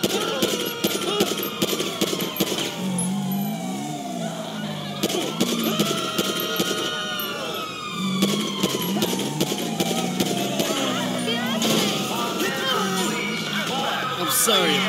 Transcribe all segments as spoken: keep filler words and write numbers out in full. I'm sorry about that.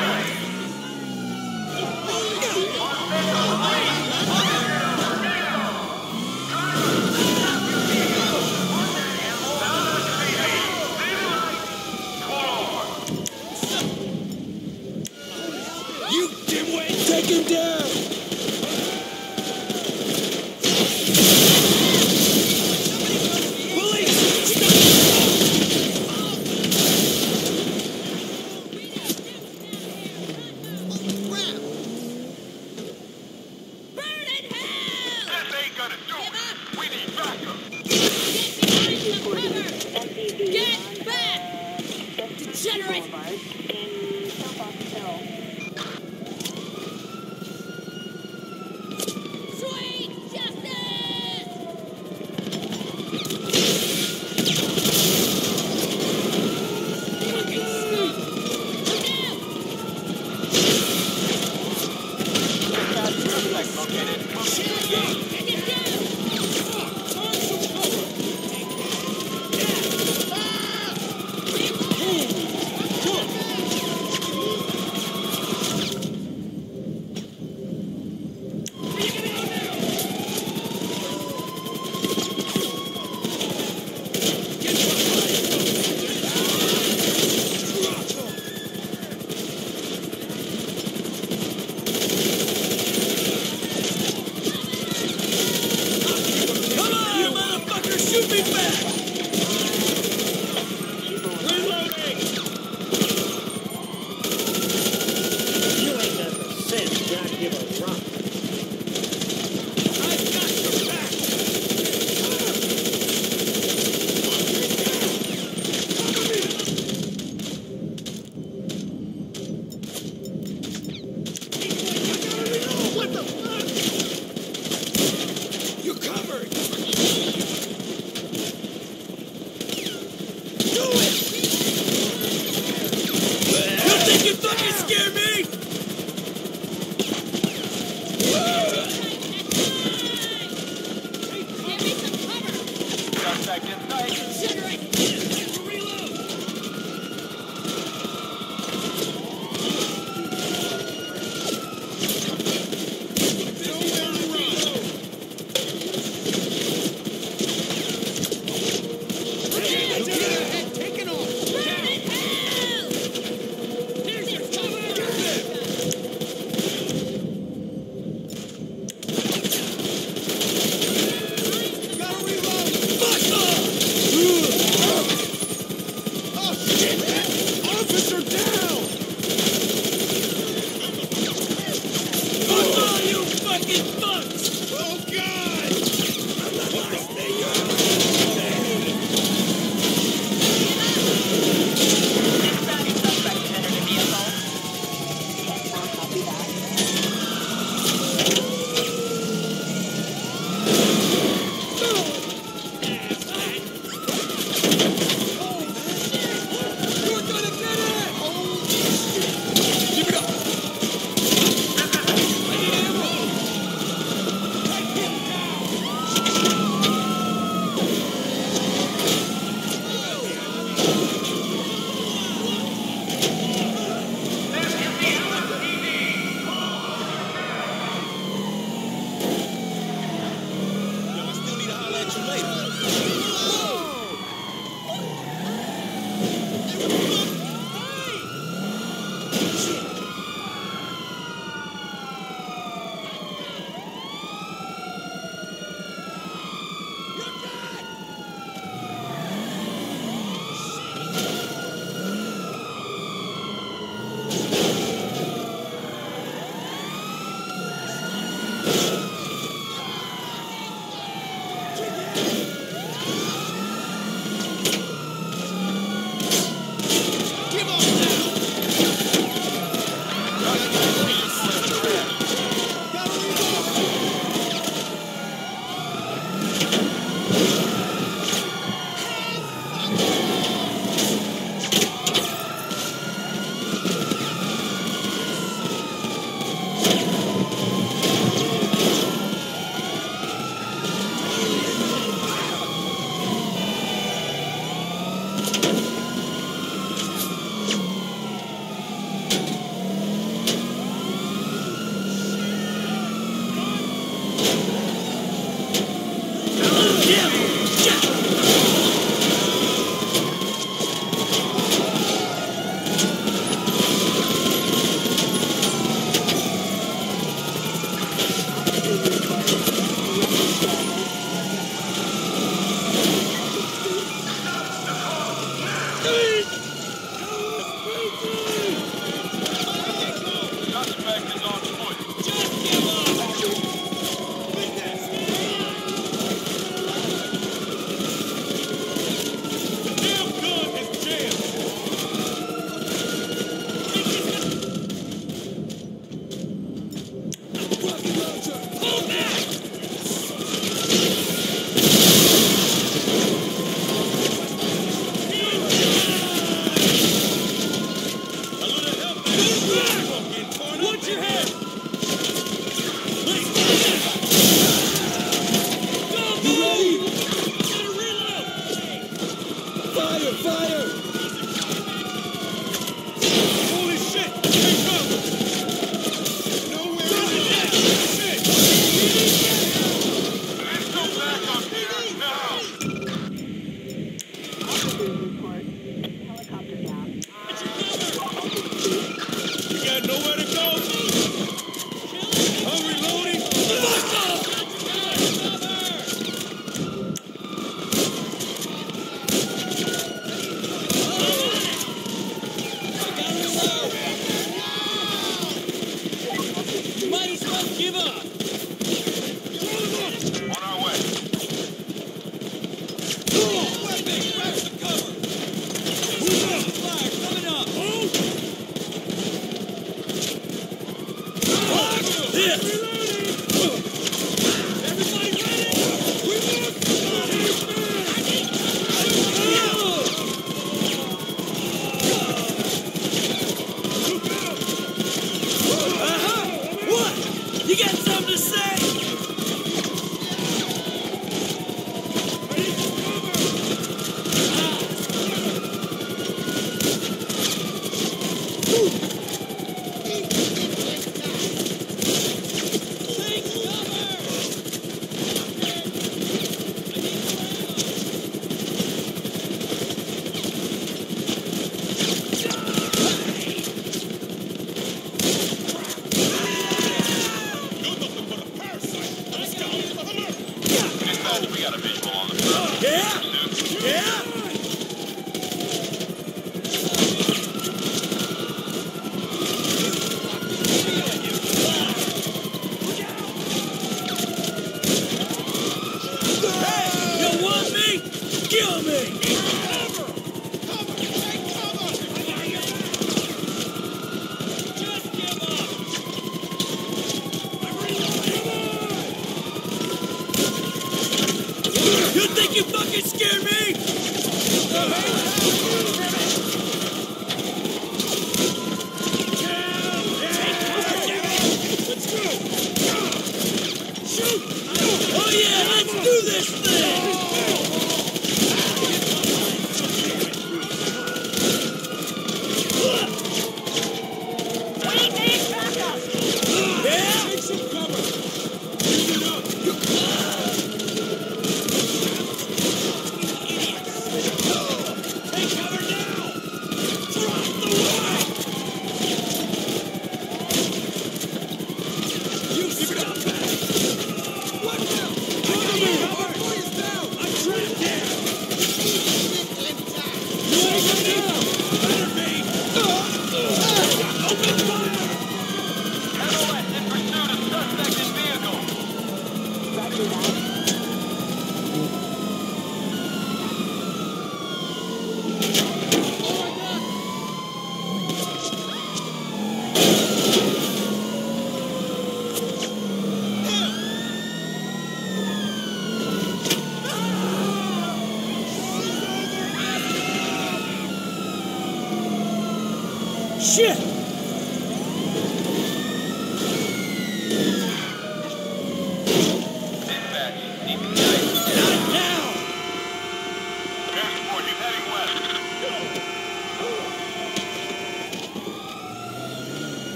Take him down! Give up now!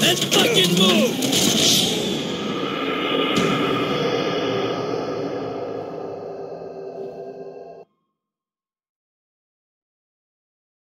Let's fucking move!